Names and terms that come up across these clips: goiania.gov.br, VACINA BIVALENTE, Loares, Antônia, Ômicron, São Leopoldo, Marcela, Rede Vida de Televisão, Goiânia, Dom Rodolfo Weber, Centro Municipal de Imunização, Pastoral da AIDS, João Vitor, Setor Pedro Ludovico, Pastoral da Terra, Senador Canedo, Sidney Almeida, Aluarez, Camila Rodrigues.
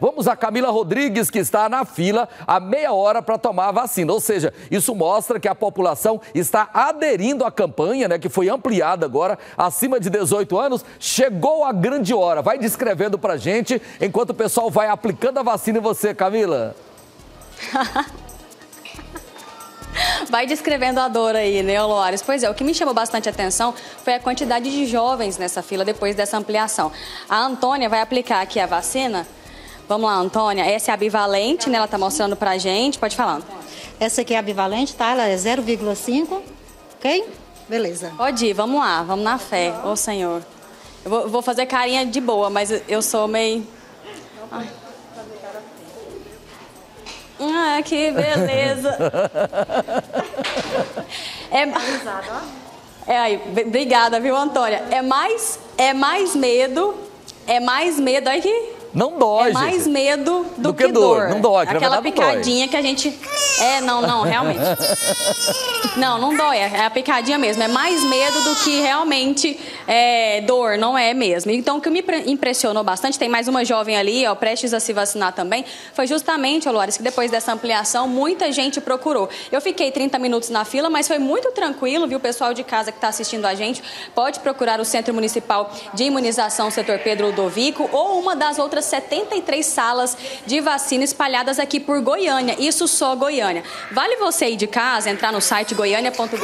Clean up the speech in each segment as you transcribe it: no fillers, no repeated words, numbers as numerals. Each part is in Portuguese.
Vamos a Camila Rodrigues, que está na fila há meia hora para tomar a vacina. Ou seja, isso mostra que a população está aderindo à campanha, né, que foi ampliada agora, acima de 18 anos. Chegou a grande hora. Vai descrevendo para a gente, enquanto o pessoal vai aplicando a vacina em você, Camila. Vai descrevendo a dor aí, né, Loares? Pois é, o que me chamou bastante atenção foi a quantidade de jovens nessa fila depois dessa ampliação. A Antônia vai aplicar aqui a vacina. Vamos lá, Antônia. Essa é a bivalente, né? Ela tá mostrando pra gente. Pode falar, Antônia. Essa aqui é a bivalente, tá? Ela é 0,5, ok? Beleza. Pode ir, vamos lá. Vamos na fé. Ô, oh, Senhor. Eu vou fazer carinha de boa, mas eu sou meio... Ai. Ah, que beleza. É aí. Obrigada, viu, Antônia? É mais medo. Aí que... Não dói, gente. É mais medo do que dor. Não dói. Aquela picadinha que a gente... É, não, realmente. Não dói. É a picadinha mesmo. É mais medo do que realmente dor, não é mesmo. Então, o que me impressionou bastante, tem mais uma jovem ali, ó, prestes a se vacinar também, foi justamente, Aluarez, que depois dessa ampliação, muita gente procurou. Eu fiquei 30 minutos na fila, mas foi muito tranquilo, viu? O pessoal de casa que está assistindo a gente pode procurar o Centro Municipal de Imunização, Setor Pedro Ludovico, ou uma das outras 73 salas de vacina espalhadas aqui por Goiânia, isso só Goiânia. Vale você ir de casa, entrar no site goiania.gov.br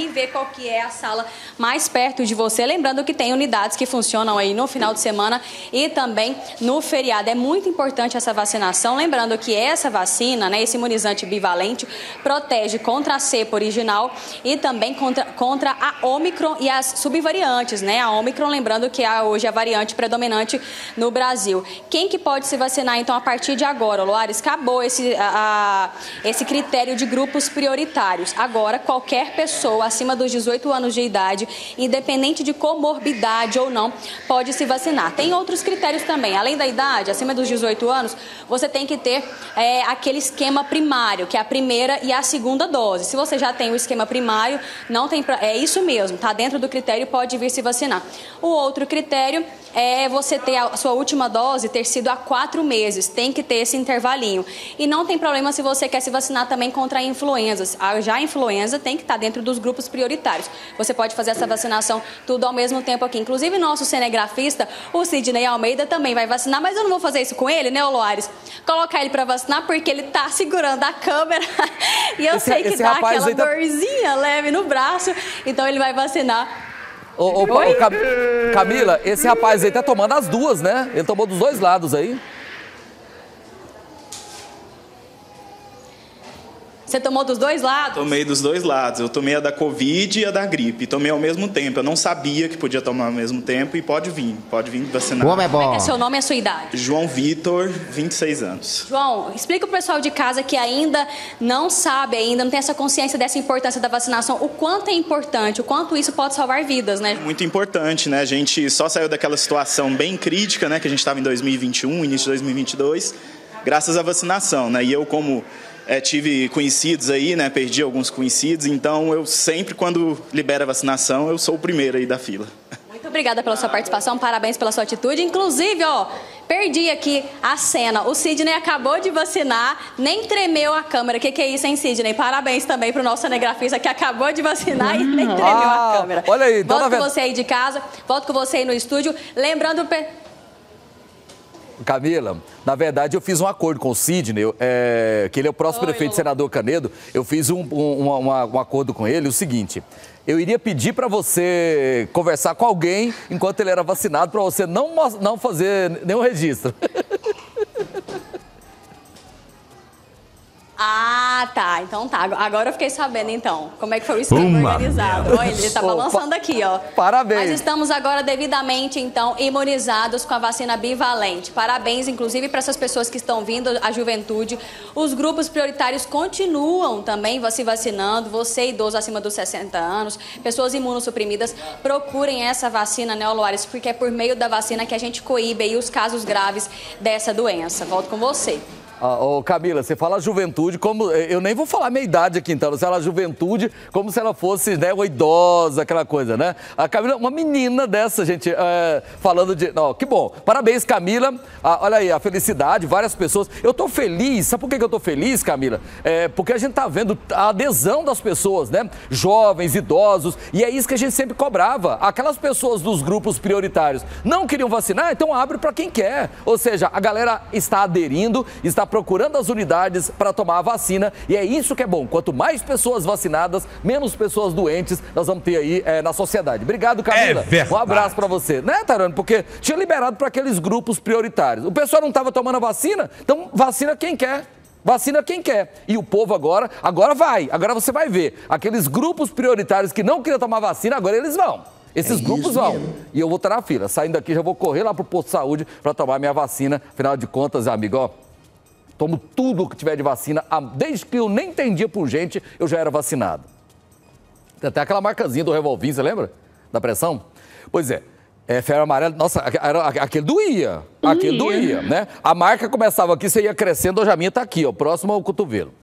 e ver qual que é a sala mais perto de você, lembrando que tem unidades que funcionam aí no final de semana e também no feriado. É muito importante essa vacinação, lembrando que essa vacina, né, esse imunizante bivalente, protege contra a cepa original e também contra a Ômicron e as subvariantes, né, a Ômicron, lembrando que hoje é a variante predominante no Brasil. Quem que pode se vacinar, então, a partir de agora, Loares? Acabou esse critério de grupos prioritários. Agora, qualquer pessoa acima dos 18 anos de idade, independente de comorbidade ou não, pode se vacinar. Tem outros critérios também. Além da idade, acima dos 18 anos, você tem que ter aquele esquema primário, que é a primeira e a segunda dose. Se você já tem o esquema primário, não tem... É isso mesmo, tá dentro do critério, pode vir se vacinar. O outro critério é você ter a sua última dose ter sido há 4 meses, tem que ter esse intervalinho. E não tem problema se você quer se vacinar também contra a influenza. Já a influenza tem que estar dentro dos grupos prioritários. Você pode fazer essa vacinação tudo ao mesmo tempo aqui. Inclusive, nosso cinegrafista, o Sidney Almeida, também vai vacinar, mas eu não vou fazer isso com ele, né, Loares? Colocar ele para vacinar porque ele tá segurando a câmera e eu sei que dá aquela dorzinha leve no braço, então ele vai vacinar. Camila, esse rapaz aí tá tomando as duas, né? Ele tomou dos dois lados aí. Você tomou dos dois lados? Tomei dos dois lados. Eu tomei a da Covid e a da gripe. Tomei ao mesmo tempo. Eu não sabia que podia tomar ao mesmo tempo e pode vir vacinar. O homem é bom. Como é que é seu nome e a sua idade? João Vitor, 26 anos. João, explica o pessoal de casa que ainda não sabe, não tem essa consciência dessa importância da vacinação. O quanto é importante, o quanto isso pode salvar vidas, né? Muito importante, né? A gente só saiu daquela situação bem crítica, né? Que a gente estava em 2021, início de 2022, graças à vacinação, né? E eu, como... tive conhecidos aí, né? Perdi alguns conhecidos, então eu sempre, quando libera a vacinação, eu sou o primeiro aí da fila. Muito obrigada pela sua participação, parabéns pela sua atitude. Inclusive, ó, perdi aqui a cena. O Sidney acabou de vacinar, nem tremeu a câmera. Que é isso, hein, Sidney? Parabéns também pro nosso cinegrafista que acabou de vacinar e nem tremeu a câmera. Olha aí, volto com você aí de casa, volto com você aí no estúdio. Lembrando... Camila, na verdade eu fiz um acordo com o Sidney, que ele é o próximo prefeito, senador Canedo. Eu fiz um acordo com ele, o seguinte: eu iria pedir para você conversar com alguém enquanto ele era vacinado, para você não fazer nenhum registro. Ah, tá. Então tá. Agora eu fiquei sabendo, então, como é que foi o esquema organizado. Olha, ele tá balançando aqui, ó. Parabéns. Mas estamos agora devidamente, então, imunizados com a vacina bivalente. Parabéns, inclusive, para essas pessoas que estão vindo, a juventude. Os grupos prioritários continuam também se vacinando. Você, idoso acima dos 60 anos, pessoas imunossuprimidas, procurem essa vacina, né, Loares? Porque é por meio da vacina que a gente coíbe aí os casos graves dessa doença. Volto com você. Ô, Camila, você fala juventude como... Eu nem vou falar minha idade aqui, então. Você fala juventude como se ela fosse, né, uma idosa, aquela coisa, né? A Camila, uma menina dessa, gente, falando de... Não, que bom. Parabéns, Camila. Ah, olha aí, a felicidade, várias pessoas. Eu tô feliz. Sabe por que eu tô feliz, Camila? É porque a gente tá vendo a adesão das pessoas, né? Jovens, idosos. E é isso que a gente sempre cobrava. Aquelas pessoas dos grupos prioritários não queriam vacinar, então abre para quem quer. Ou seja, a galera está aderindo, está procurando as unidades para tomar a vacina, e é isso que é bom. Quanto mais pessoas vacinadas, menos pessoas doentes nós vamos ter aí na sociedade. Obrigado, Camila. Um abraço para você. Né, Tarano? Porque tinha liberado para aqueles grupos prioritários. O pessoal não estava tomando a vacina, então vacina quem quer. Vacina quem quer. E o povo agora vai. Agora você vai ver. Aqueles grupos prioritários que não queriam tomar vacina, agora eles vão. Esses grupos vão. Mesmo. E eu vou estar na fila. Saindo daqui, já vou correr lá pro posto de saúde para tomar minha vacina. Afinal de contas, amigo, ó. Tomo tudo que tiver de vacina, desde que eu nem entendia por gente, eu já era vacinado. Tem até aquela marcazinha do revolvinho, você lembra? Da pressão? Pois é, febre amarela, nossa, aquele doía, né? A marca começava aqui, você ia crescendo, hoje a minha tá aqui, ó, próximo ao cotovelo.